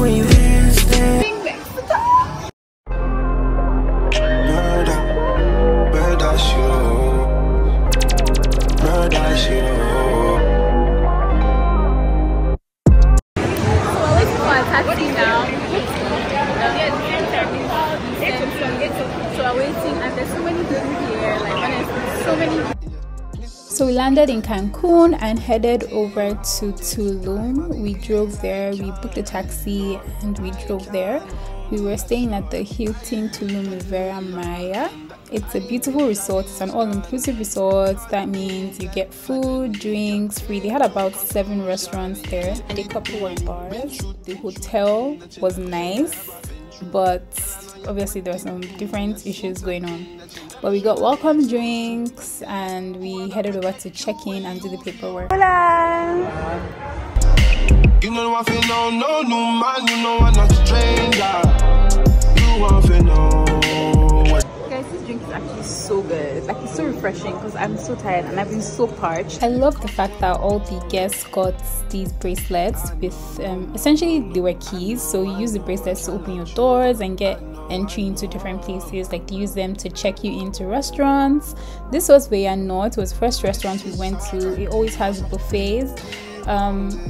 So we landed in Cancun and headed over to Tulum. We drove there, we booked a taxi and we drove there. We were staying at the Hilton Tulum Rivera Maya. It's a beautiful resort, it's an all-inclusive resort. That means you get food, drinks, free. They had about 7 restaurants there and a couple were in bars. The hotel was nice, but obviously there were some different issues going on. But we got welcome drinks and we headed over to check in and do the paperwork. Hola! You know I feel no man, you know I'm not stranger. You want to know. Guys, this drink is actually so good. It's like it's so refreshing because I'm so tired and I've been so parched. I love the fact that all the guests got these bracelets with essentially they were keys, so you use the bracelets to open your doors and get entry into different places. Like they use them to check you into restaurants. This was Via Norte, was the first restaurant we went to. It always has buffets.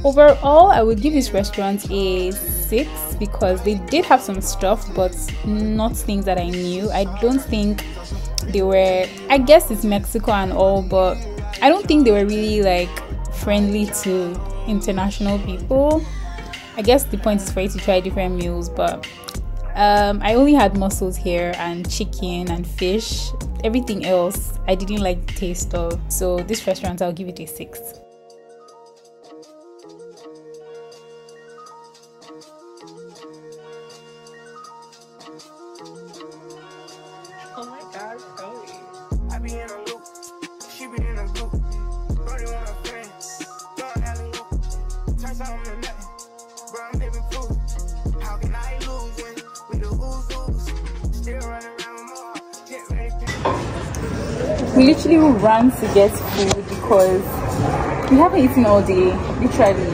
Overall I would give this restaurant a 6 because they did have some stuff but not things that I knew. I don't think they were, I guess it's Mexico and all, but I don't think they were really like friendly to international people. I guess the point is for you to try different meals, but I only had mussels here and chicken and fish. Everything else I didn't like the taste of, so this restaurant I'll give it a 6. Oh my god, oh. I be in a loop, she be in a loop, running with her friends, don't have a loop, turns out I'm in nothing, but I'm living food. How can I lose when we the ooze, still running around more, get ready to. We literally ran to get food because we haven't eaten all day, literally.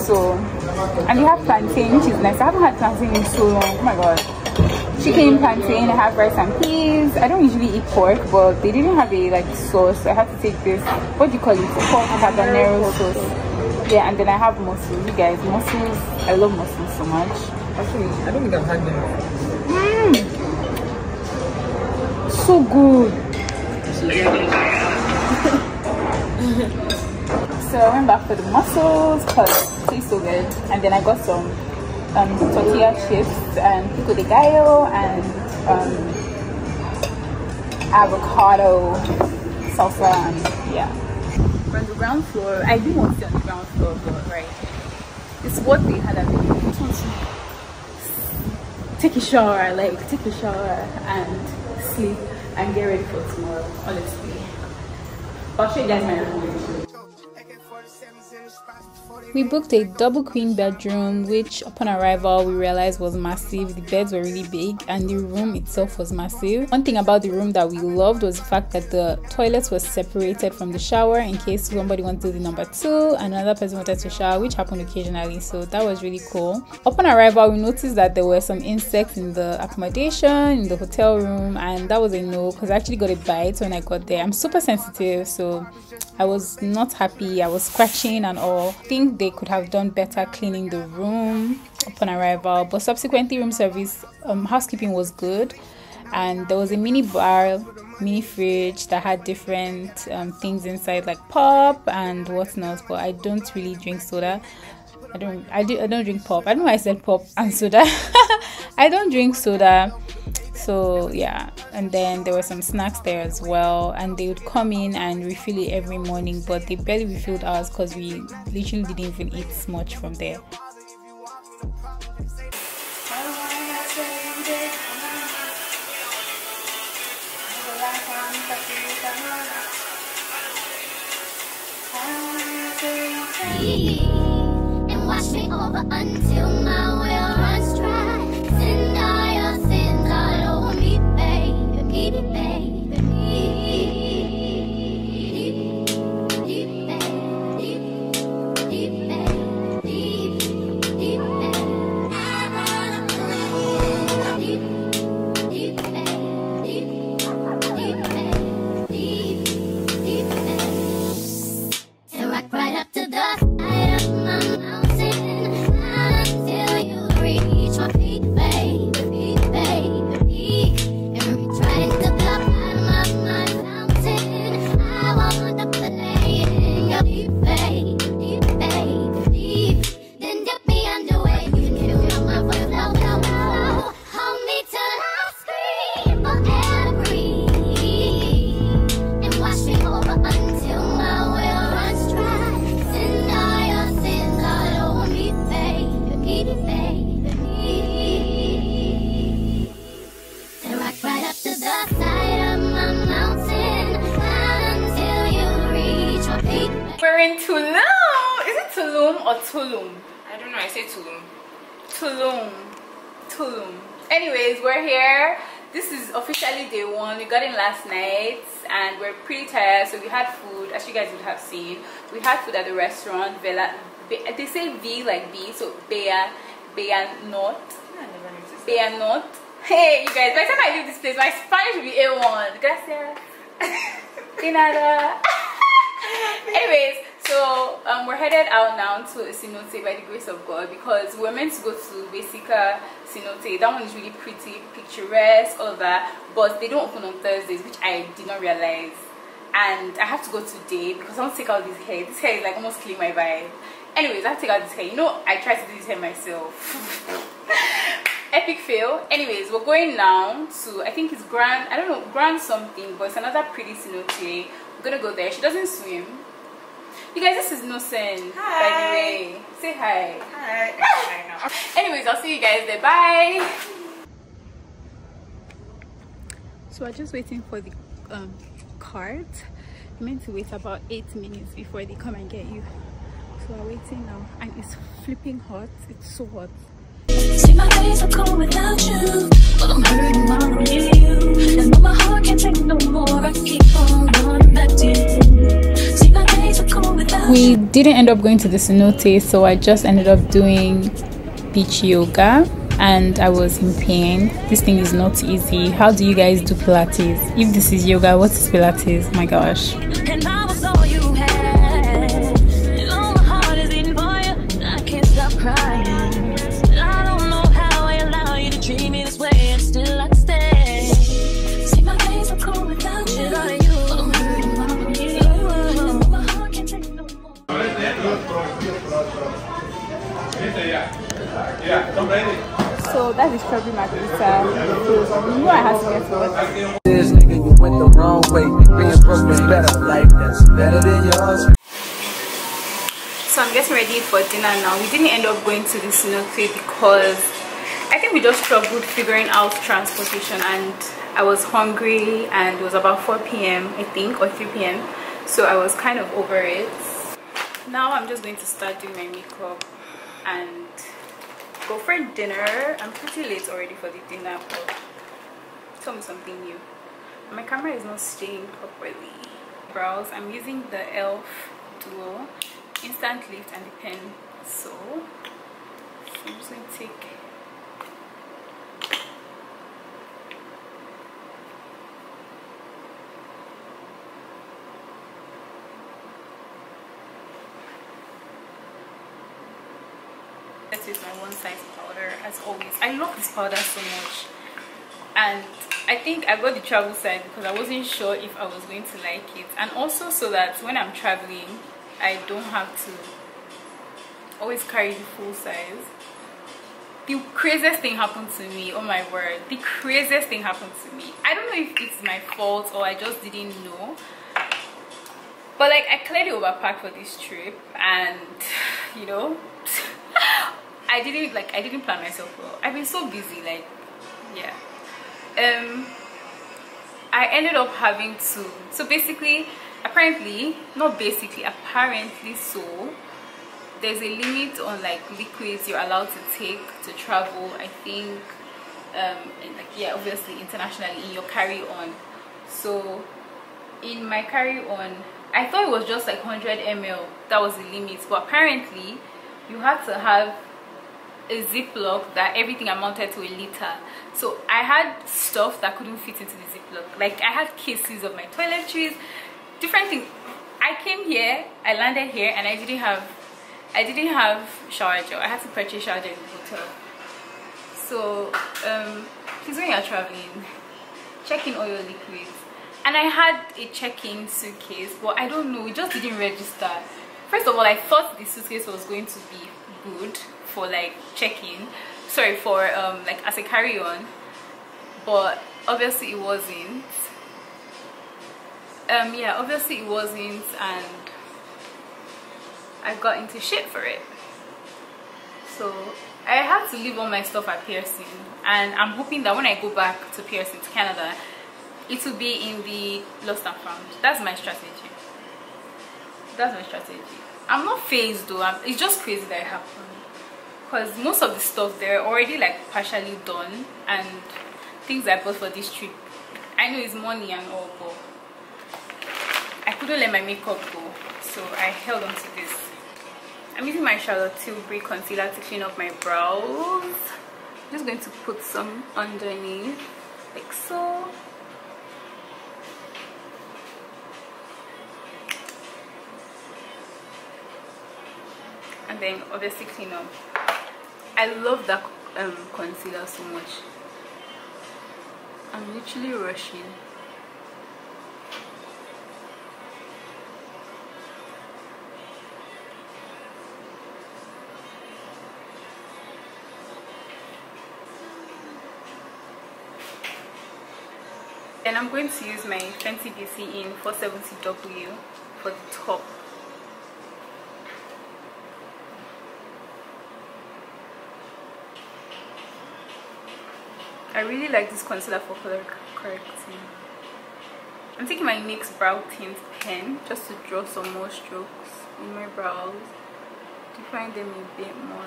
So, and we have plantain, which is nice. I haven't had plantain in so long, oh my god. Chicken, plantain, I have rice and peas. I don't usually eat pork, but they didn't have a like sauce, so I have to take this, what do you call it, pork habanero sauce. Yeah, and then I have mussels. You guys, mussels, I love mussels so much. Actually, I don't think I've had them. Mmm, so good. So I went back for the mussels because it tastes so good, and then I got some tortilla chips and pico de gallo and avocado salsa, and yeah. From the ground floor, I didn't want to sit on the ground floor, but right, it's what they had available. I just want to take a shower, like take a shower and sleep and get ready for tomorrow, honestly. I'll show you guys my room. We booked a double queen bedroom, which upon arrival we realized was massive. The beds were really big and the room itself was massive. One thing about the room that we loved was the fact that the toilets were separated from the shower in case somebody wanted to do the number 2 and another person wanted to shower, which happened occasionally, so that was really cool. Upon arrival we noticed that there were some insects in the accommodation, in the hotel room, and that was a no because I actually got a bite when I got there. I'm super sensitive, so I was not happy. I was scratching and all. I think they could have done better cleaning the room upon arrival, but subsequently room service, housekeeping was good, and there was a mini bar, mini fridge that had different things inside, like pop and whatnot. But I don't really drink soda. I don't drink pop. I don't know why I said pop and soda. I don't drink soda. So yeah, and then there were some snacks there as well, and they would come in and refill it every morning, but they barely refilled ours because we literally didn't even eat much from there. And watch me over until my will runs dry. Baby, in Tulum. Is it Tulum or Tulum? I don't know. I say Tulum. Tulum. Tulum. Anyways, we're here. This is officially day one. We got in last night and we're pretty tired, so we had food, as you guys would have seen. We had food at the restaurant Villa. They say V like B, so Via Norte. Via Norte. Hey, you guys, by the time I leave this place, my Spanish will be A1. Gracias. De nada. Anyways, so we're headed out now to Cenote by the grace of God, because we're meant to go to Basica Cenote. That one is really pretty, picturesque, all that, but they don't open on Thursdays, which I did not realize. And I have to go today because I want to take out this hair. This hair is like almost killing my vibe. Anyways, I have to take out this hair. You know, I tried to do this hair myself. Epic fail. Anyways, we're going now to, I think it's Grand, I don't know, Grand something, but it's another pretty cenote. We're gonna go there. She doesn't swim. You guys, this is Nosen, by the way. Say hi. Hi. Anyways, I'll see you guys there. Bye. So we're just waiting for the cart. You're meant to wait about 8 minutes before they come and get you. So we're waiting now, and it's flipping hot. It's so hot. See my days are cold without you, but I'm hurting when I leave you. And my heart can't take no more, I keep on running back to you. See my days are cold without you. We didn't end up going to the cenote, so I just ended up doing beach yoga, and I was in pain. This thing is not easy. How do you guys do Pilates? If this is yoga, what is Pilates? My gosh. And I was all you had. All my heart is in for you, I can't stop crying. So that is probably my pizza. You know I have to get to this nigga, you went the wrong way. Being broke is better, like that's better than yours. So I'm getting ready for dinner now. We didn't end up going to the cenote because I think we just struggled figuring out transportation, and I was hungry, and it was about 4 p.m. I think, or 3 p.m. so I was kind of over it. Now I'm just going to start doing my makeup and go for dinner. I'm pretty late already for the dinner, but tell me something new. My camera is not staying properly. Brows, I'm using the e.l.f. Duo Instant Lift and the pen. So I'm just going to take with my one size powder as always. I love this powder so much, and I think I got the travel size because I wasn't sure if I was going to like it, and also so that when I'm traveling I don't have to always carry the full size. The craziest thing happened to me, oh my word, the craziest thing happened to me. I don't know if it's my fault or I just didn't know, but like I clearly overpacked for this trip, and you know, I didn't plan myself well. I've been so busy, like, yeah. I ended up having to, so basically, apparently, not basically, apparently so, there's a limit on like liquids you're allowed to take to travel, I think, and like, yeah, obviously internationally in your carry-on. So in my carry-on, I thought it was just like 100 ml, that was the limit, but apparently you had to have a ziplock that everything amounted to a liter. So I had stuff that couldn't fit into the ziplock. Like I had cases of my toiletries, different things. I came here, I landed here, and I didn't have shower gel. I had to purchase shower gel in the hotel. So please, when you're traveling, check in all your liquids. And I had a check-in suitcase, but I don't know, it just didn't register. First of all, I thought the suitcase was going to be good for like check-in, sorry, for like as a carry-on, but obviously it wasn't. Yeah, obviously it wasn't, and I got into shit for it. So I had to leave all my stuff at Pearson, and I'm hoping that when I go back to Pearson, to Canada, it will be in the lost and found. That's my strategy. That's my strategy. I'm not phased though. It's just crazy that it happened, because most of the stuff they're already like partially done, and things I bought for this trip, I know it's money and all, but I couldn't let my makeup go, so I held on to this. I'm using my Charlotte Tilbury concealer to clean up my brows. I'm just going to put some underneath, like so. And then obviously clean up. I love that concealer so much. I'm literally rushing. Then I'm going to use my Fenty Beauty in 470W for the top. I really like this concealer for color correcting. I'm taking my NYX brow tint pen just to draw some more strokes in my brows, define them a bit more.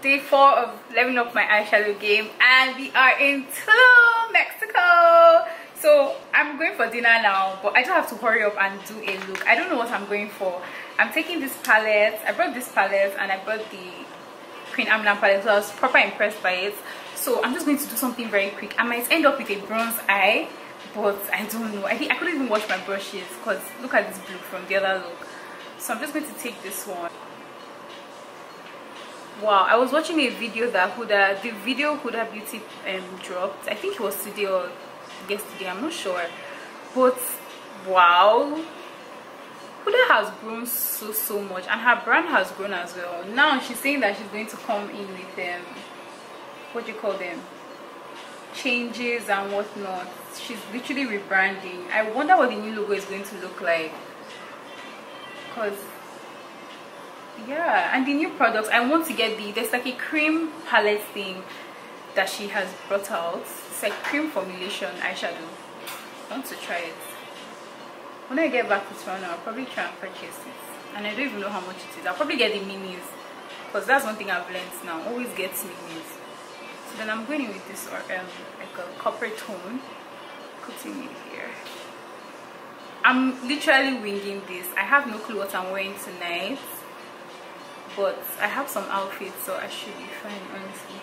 Day 4 of leveling up my eyeshadow game, and we are in Tulum, Mexico. So I'm going for dinner now, but I just have to hurry up and do a look. I don't know what I'm going for. I'm taking this palette. I brought this palette, and I brought the Queen Amelam palette, so I was proper impressed by it. So I'm just going to do something very quick. I might end up with a bronze eye, but I don't know. I couldn't even wash my brushes because look at this blue from the other look. So I'm just going to take this one. Wow, I was watching a video that Huda Beauty dropped. I think it was today or yesterday, I'm not sure. But wow, Huda has grown so much, and her brand has grown as well. Now she's saying that she's going to come in with them. What do you call them? Changes and whatnot. She's literally rebranding. I wonder what the new logo is going to look like. Cause yeah, and the new products. I want to get there's like a cream palette thing that she has brought out. It's like cream formulation eyeshadow. I want to try it. When I get back to Toronto, I'll probably try and purchase it. And I don't even know how much it is. I'll probably get the minis. Cause that's one thing I've learned now. Always get minis. So then I'm going in with this like a copper tone, putting it here. I'm literally winging this. I have no clue what I'm wearing tonight, but I have some outfits, so I should be fine, honestly.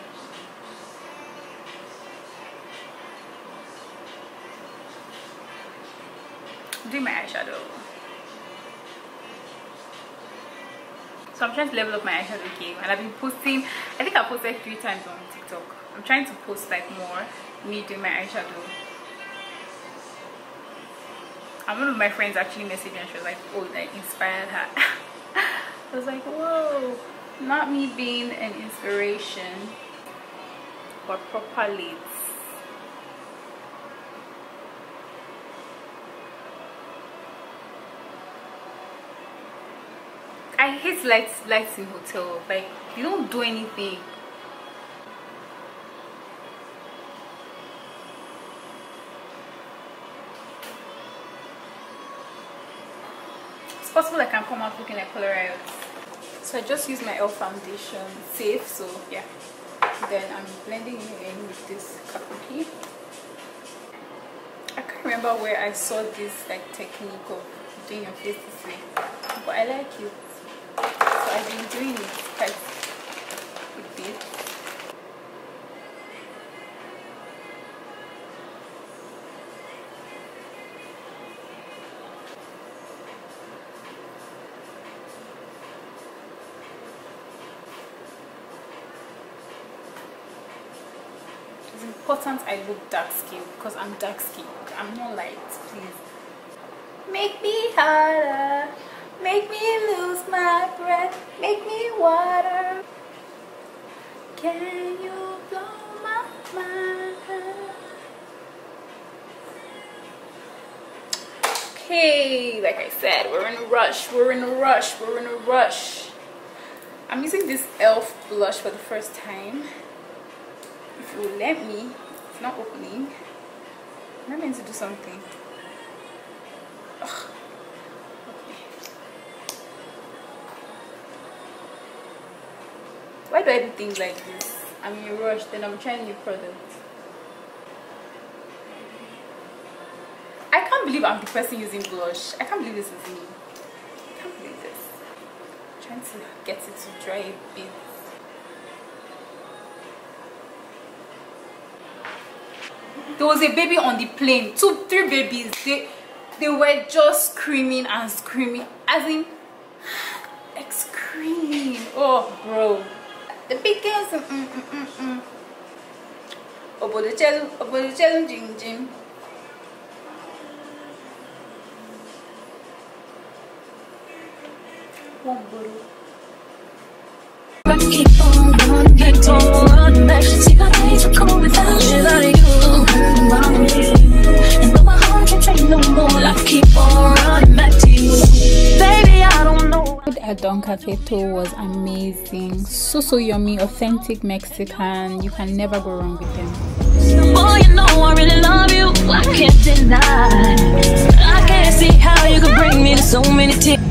I'm doing my eyeshadow. So I'm trying to level up my eyeshadow game, and I've been posting, I think I posted 3 times on TikTok. I'm trying to post like more, me doing my eyeshadow. And one of my friends actually messaged me and she was like, oh, that inspired her. I was like, whoa, not me being an inspiration, but proper lids. I hate lights in hotel. Like, you don't do anything. It's possible I can come out looking like Polaroids. So I just use my L foundation, safe. So yeah. Then I'm blending it in with this kabuki. I can't remember where I saw this like technique of doing your face this way, but I like it. So I've been doing it quite a bit. It's important I look dark skinned because I'm dark skinned. I'm not light, please. Make me harder. Make me lose my breath, make me water. Can you blow my mind? Okay, like I said, we're in a rush, we're in a rush, we're in a rush. I'm using this e.l.f. blush for the first time. If you will let me, it's not opening. I'm not meant to do something. Ugh. Why do I do things like this? I'm in a rush, then I'm trying new products. I can't believe I'm the person using blush. I can't believe this is me. I can't believe this. I'm trying to get it to dry a bit. There was a baby on the plane. 2, 3 babies. They were just screaming and screaming. As in, like screaming. Oh, bro. The big girls. Obodo chelu jing jing. One bottle. Adon Cafeto was amazing, so yummy, authentic Mexican. You can never go wrong with them. Oh, you know I really love you. I can't deny. I can't see how you could bring me to so many tips.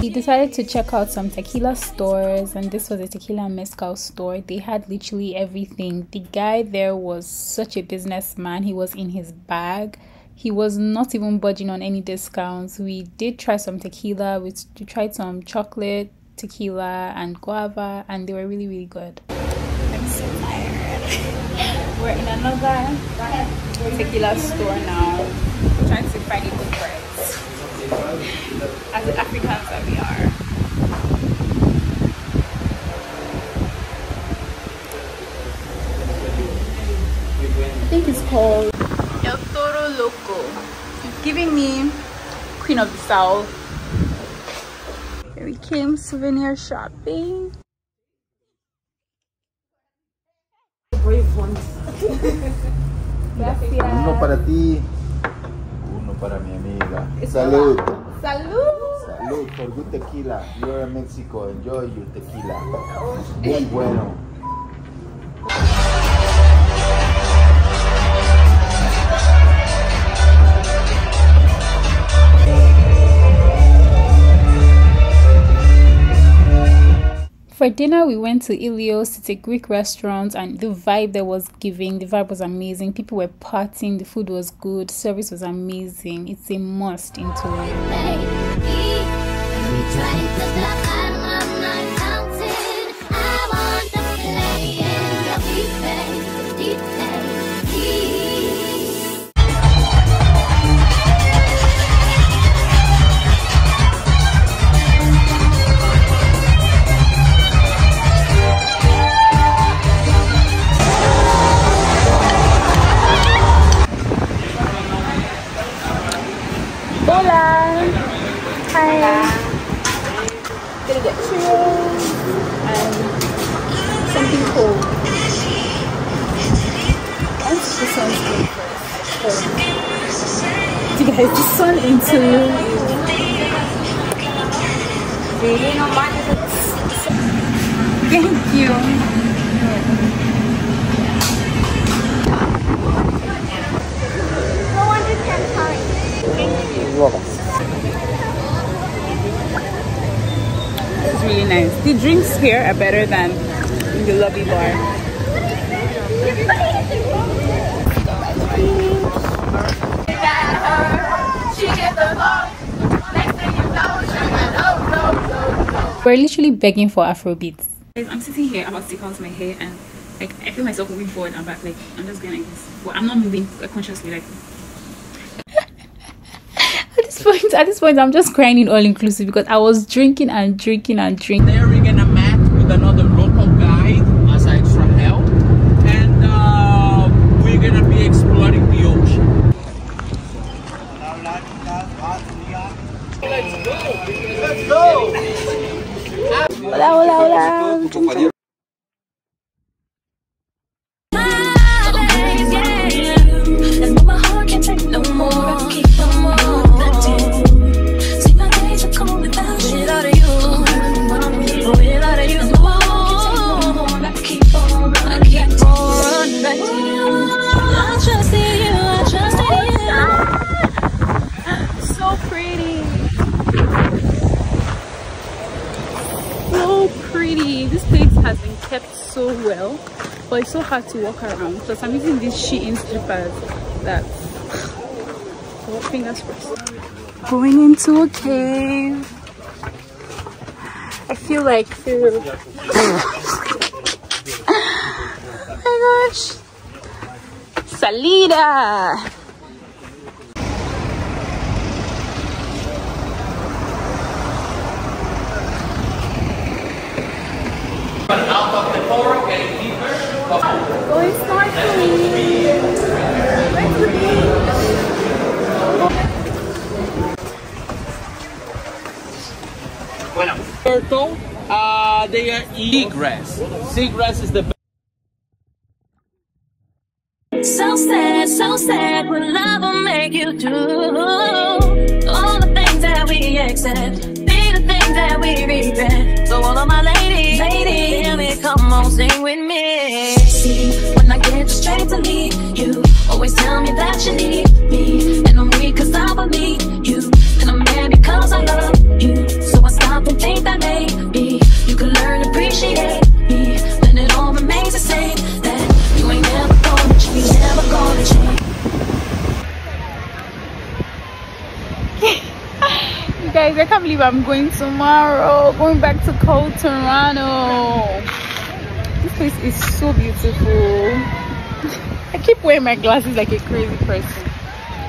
We decided to check out some tequila stores, and this was a tequila and mezcal store. They had literally everything. The guy there was such a businessman. He was in his bag. He was not even budging on any discounts. We did try some tequila. We tried some chocolate tequila and guava, and they were really, really good. I'm so tired. We're in another tequila store now. We're trying to find a good price. As Africans that we are. I think it's called El Toro Loco. It's giving me Queen of the South. Here we came souvenir shopping. Uno para ti. Para mi amiga. Salud. Salud. Salud for good tequila. You're in Mexico. Enjoy your tequila. Muy bueno. For dinner, we went to Ilios. It's a Greek restaurant, and the vibe there was giving. The vibe was amazing. People were partying. The food was good. Service was amazing. It's a must in Toronto. Thank you. No one just can find. Thank you. It's really nice. The drinks here are better than in the lobby bar. She gets the ball. Next thing you know, we're literally begging for Afrobeats. I'm sitting here about to take out my hair, and like I feel myself moving forward and back. Like I'm just going like this, but I'm not moving consciously. Like at this point, I'm just crying in all inclusive because I was drinking and drinking and drinking. There we're gonna match with another local guy as extra help, and we're gonna be exploring the ocean. Let's go! Let's go! Hola, hola, hola. Chum, chum. This place has been kept so well, but it's so hard to walk around. Plus I'm using these She-in slippers that fingers crossed. Going into a cave. I feel like oh my gosh. Salida. They are seagrass. Seagrass is the best. So sad when love will make you do all the things that we accept, be the things that we regret. So all of my ladies, hear me, come on, sing with me. See, when I get straight to me, you always tell me that you need me, and I'm weak 'cause I believe you, and I'm mad because I love you. So I stop and think that maybe you can learn to appreciate me, then it all remains the same, that you ain't never gonna change, never gonna change. You guys, I can't believe I'm going tomorrow, going back to cold Toronto. This place is so beautiful. I keep wearing my glasses like a crazy person.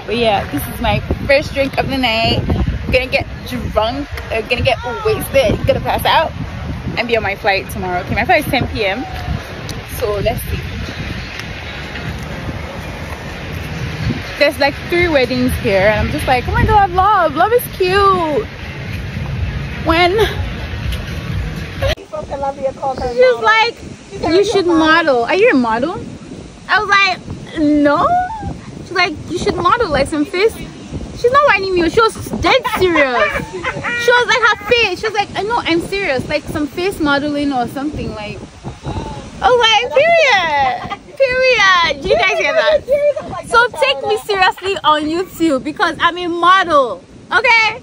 But yeah, this is my first drink of the night. I'm gonna get drunk, I'm gonna get wasted, I'm gonna pass out, and be on my flight tomorrow. Okay, my flight is 10 p.m. so let's see. There's like 3 weddings here and I'm just like, oh my god, love is cute. When she's like, you should model. Are you a model? I was like, no. She's like, you should model, like some face. She's not whining me, she was dead serious. She was like, her face, she was like, I know, I'm serious, like some face modeling or something. Like, I was like, period. Do you guys hear that? So take me seriously on YouTube because I'm a model, okay?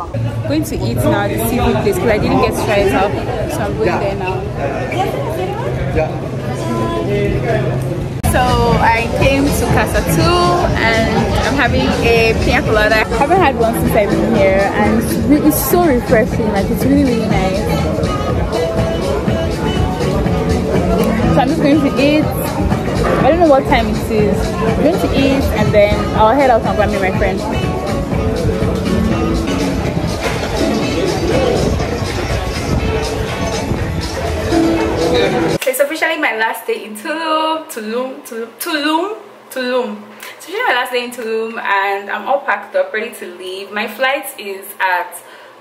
I'm going to eat now, the seafood place, because I didn't get straight up, so I'm going there now. So I came to Casa 2 and I'm having a pina colada. I haven't had one since I've been here and it's so refreshing, like it's really, really nice. So I'm just going to eat. I don't know what time it is. I'm going to eat and then I'll head out and grab me my friend. So it's officially my last day in Tulum. It's officially my last day in Tulum and I'm all packed up, ready to leave. My flight is at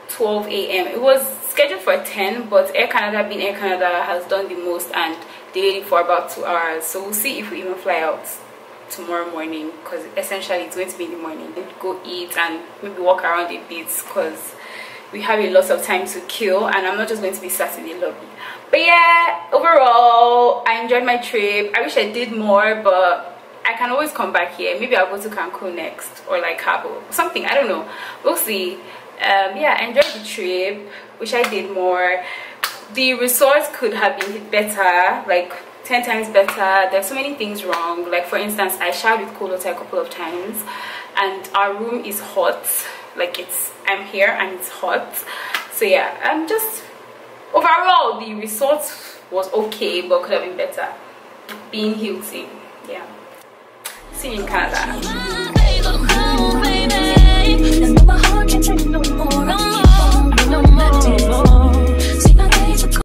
12 a.m. It was scheduled for 10, but Air Canada, being Air Canada, has done the most and delayed it for about 2 hours. So we'll see if we even fly out tomorrow morning, because essentially it's going to be in the morning. Go eat and maybe walk around a bit because we have a lot of time to kill and I'm not just going to be sat in the lobby. But yeah, overall I enjoyed my trip. I wish I did more, but I can always come back here. Maybe I'll go to Cancun next, or like Cabo, something, I don't know, we'll see. Yeah, I enjoyed the trip. Wish I did more. The resorts could have been better, like 10 times better. There's so many things wrong. Like for instance, I showered with cold water a couple of times and our room is hot. Like I'm here and it's hot. So yeah, I'm just, overall the resort was okay but could have been better. Being Hilton, yeah. See you in Canada.